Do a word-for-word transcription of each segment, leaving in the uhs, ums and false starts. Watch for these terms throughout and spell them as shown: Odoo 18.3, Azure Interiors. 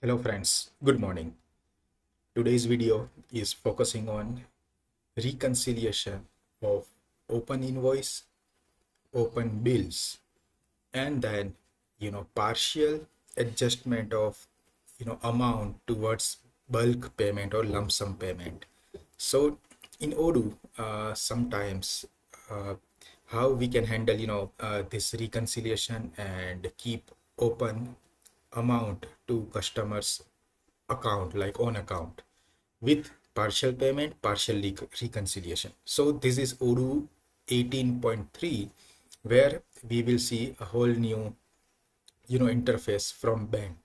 Hello friends, good morning. Today's video is focusing on reconciliation of open invoice, open bills, and then, you know, partial adjustment of, you know, amount towards bulk payment or lump sum payment. So in Odoo, uh, sometimes uh, how we can handle, you know, uh, this reconciliation and keep open amount to customers account, like on account, with partial payment, partial reconciliation. So this is Odoo eighteen point three, where we will see a whole new, you know, interface from bank.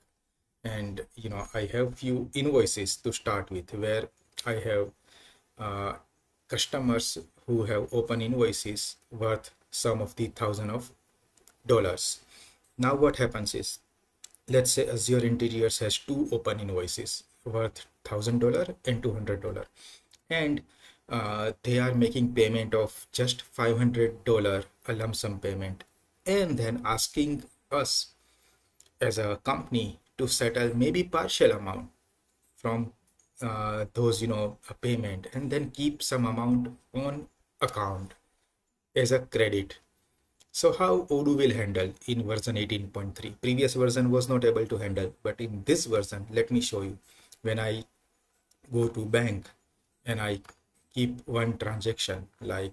And you know, I have few invoices to start with, where I have uh, customers who have open invoices worth some of the thousand of dollars. Now what happens is, let's say Azure Interiors has two open invoices worth one thousand dollars and two hundred dollars, and uh, they are making payment of just five hundred dollars, a lump sum payment, and then asking us as a company to settle maybe partial amount from uh, those, you know, a payment, and then keep some amount on account as a credit. So how Odoo will handle in version eighteen point three? Previous version was not able to handle, but in this version, let me show you. When I go to bank and I keep one transaction, like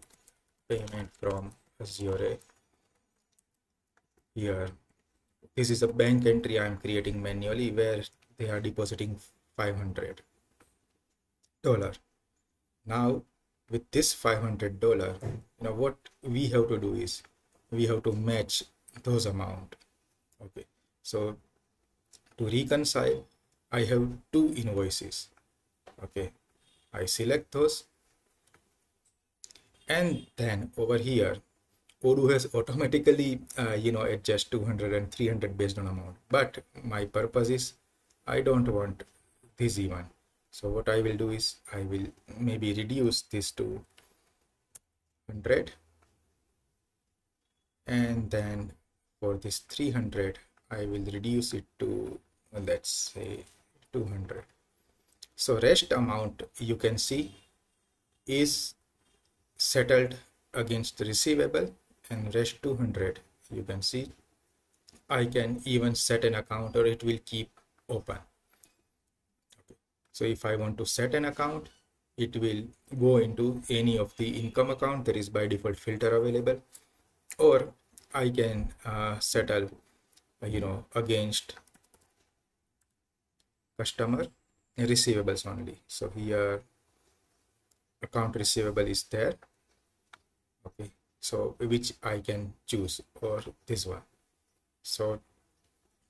payment from Azure here, this is a bank entry I am creating manually, where they are depositing five hundred dollars. Now with this five hundred dollars, you know what we have to do is, we have to match those amount. Okay, so to reconcile, I have two invoices. Okay, I select those, and then over here Odoo has automatically uh, you know, adjust two hundred and three hundred based on amount, but my purpose is I don't want this even. So what I will do is, I will maybe reduce this to one hundred, and then for this three hundred I will reduce it to, let's say, two hundred. So rest amount, you can see, is settled against receivable, and rest two hundred, you can see, I can even set an account, or it will keep open. Okay. So if I want to set an account, it will go into any of the income account. There is by default filter available, or I can uh, settle, you know, against customer receivables only. So here account receivable is there. Okay, so which I can choose, or this one. So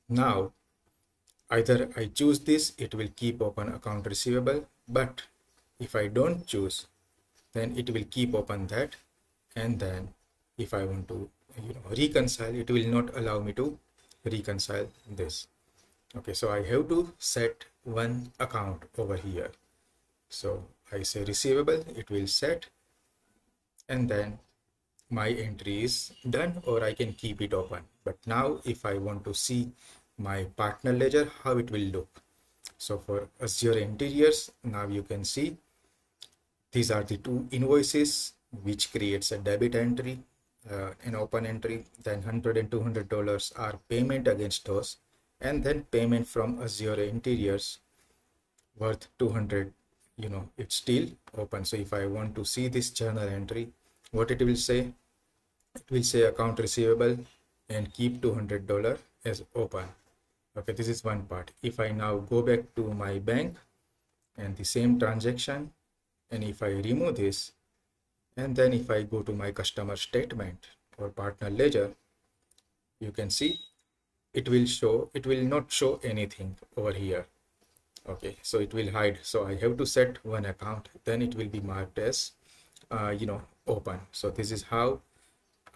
now either I choose this, it will keep open account receivable, but if I don't choose, then it will keep open that. And then if I want to, you know, reconcile, it will not allow me to reconcile this. Okay, so I have to set one account over here. So I say receivable, it will set, and then my entry is done, or I can keep it open. But now if I want to see my partner ledger, how it will look. So for Azure Interiors, now you can see these are the two invoices, which creates a debit entry, Uh, an open entry. Then one hundred dollars and two hundred dollars are payment against those, and then payment from Azure Interiors worth two hundred, you know, it's still open. So if I want to see this journal entry, what it will say, it will say account receivable and keep two hundred dollars as open. Okay, this is one part. If I now go back to my bank and the same transaction, and if I remove this, and then if I go to my customer statement or partner ledger, you can see it will show, it will not show anything over here. Okay, so it will hide. So I have to set one account, then it will be marked as, uh, you know, open. So this is how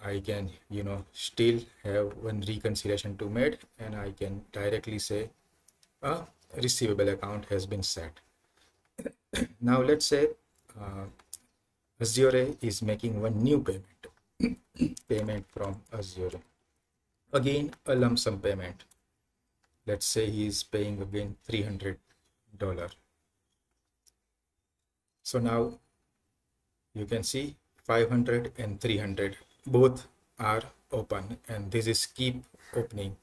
I can, you know, still have one reconciliation to made, and I can directly say a receivable account has been set. Now let's say, uh, Azure is making one new payment, payment from Azure, again a lump sum payment. Let's say he is paying again three hundred dollars. So now you can see five hundred and three hundred, both are open, and this is keep opening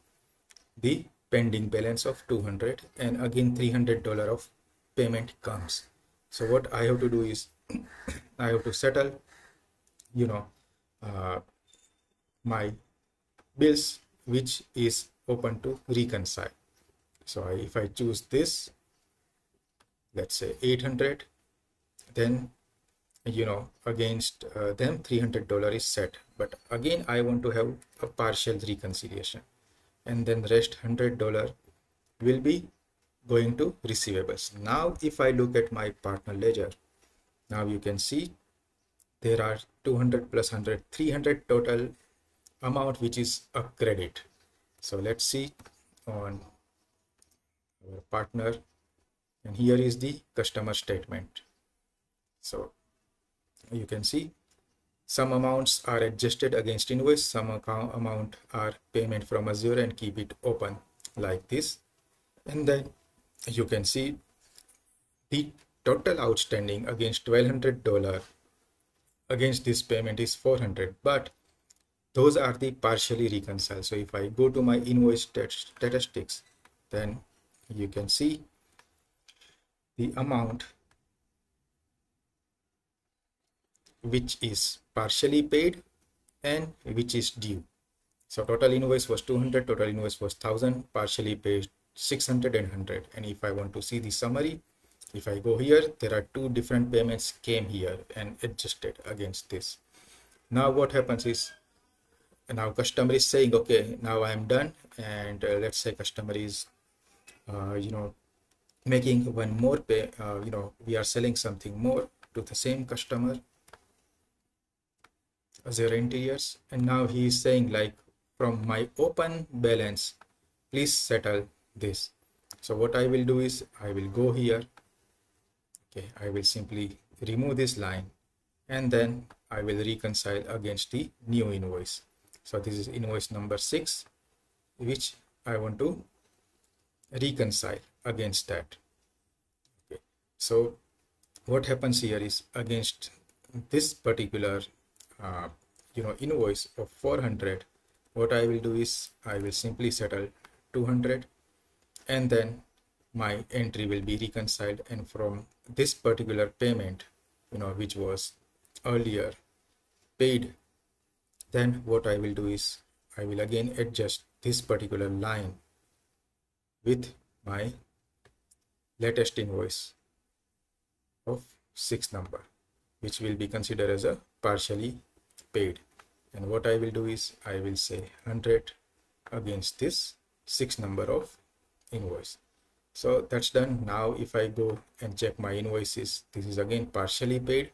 the pending balance of two hundred, and again three hundred dollars of payment comes. So what I have to do is I have to settle, you know, uh, my bills, which is open to reconcile. So I, if I choose this, let's say eight hundred, then you know against uh, them three hundred dollars is set, but again I want to have a partial reconciliation, and then rest one hundred dollars will be going to receivables. Now if I look at my partner ledger, now you can see there are two hundred plus one hundred, three hundred total amount which is a credit. So let's see on our partner, and here is the customer statement. So you can see some amounts are adjusted against invoice, some account amount are payment from Azure, and keep it open like this. And then you can see the total outstanding against twelve hundred dollars against this payment is four hundred, but those are the partially reconciled. So if I go to my invoice statistics, then you can see the amount which is partially paid and which is due. So total invoice was two hundred, total invoice was one thousand, partially paid six hundred and one hundred. And if I want to see the summary, if I go here, there are two different payments came here and adjusted against this. Now what happens is, now customer is saying, okay, now I am done, and uh, let's say customer is uh, you know making one more pay, uh, you know we are selling something more to the same customer, Azure Interiors, and now he is saying like, from my open balance please settle this. So what I will do is I will go here, okay, I will simply remove this line, and then I will reconcile against the new invoice. So this is invoice number six, which I want to reconcile against that. Okay. So what happens here is, against this particular uh, you know invoice of four hundred, what I will do is I will simply settle two hundred, and then my entry will be reconciled, and from this particular payment, you know which was earlier paid, then what I will do is I will again adjust this particular line with my latest invoice of six number, which will be considered as a partially paid. And what I will do is I will say one hundred against this six number of invoice. So that's done. Now if I go and check my invoices, this is again partially paid.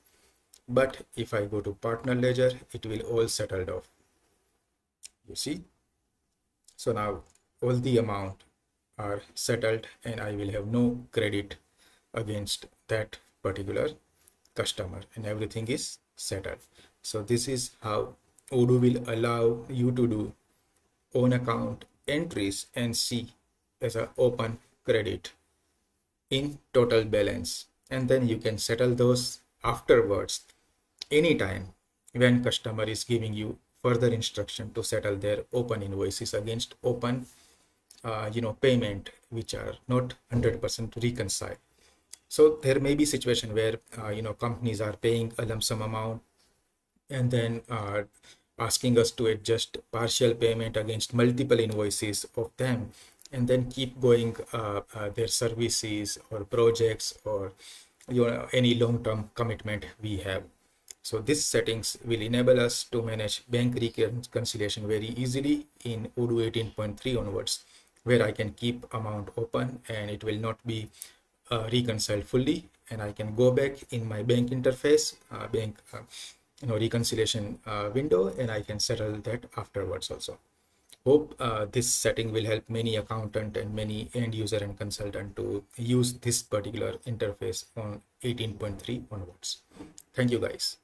But if I go to partner ledger, it will all settled off. You see? So now all the amount are settled, and I will have no credit against that particular customer, and everything is settled. So this is how Odoo will allow you to do own account entries and see as an open credit in total balance. And then you can settle those afterwards anytime when customer is giving you further instruction to settle their open invoices against open uh, you know payment which are not one hundred percent reconciled. So there may be situation where uh, you know companies are paying a lump sum amount and then uh, asking us to adjust partial payment against multiple invoices of them, and then keep going uh, uh, their services or projects or you know any long-term commitment we have. So these settings will enable us to manage bank reconciliation very easily in Odoo eighteen point three onwards, where I can keep amount open and it will not be uh, reconciled fully, and I can go back in my bank interface, uh, bank uh, you know reconciliation uh, window, and I can settle that afterwards also. Hope uh, this setting will help many accountant and many end user and consultant to use this particular interface on eighteen point three onwards. Thank you guys.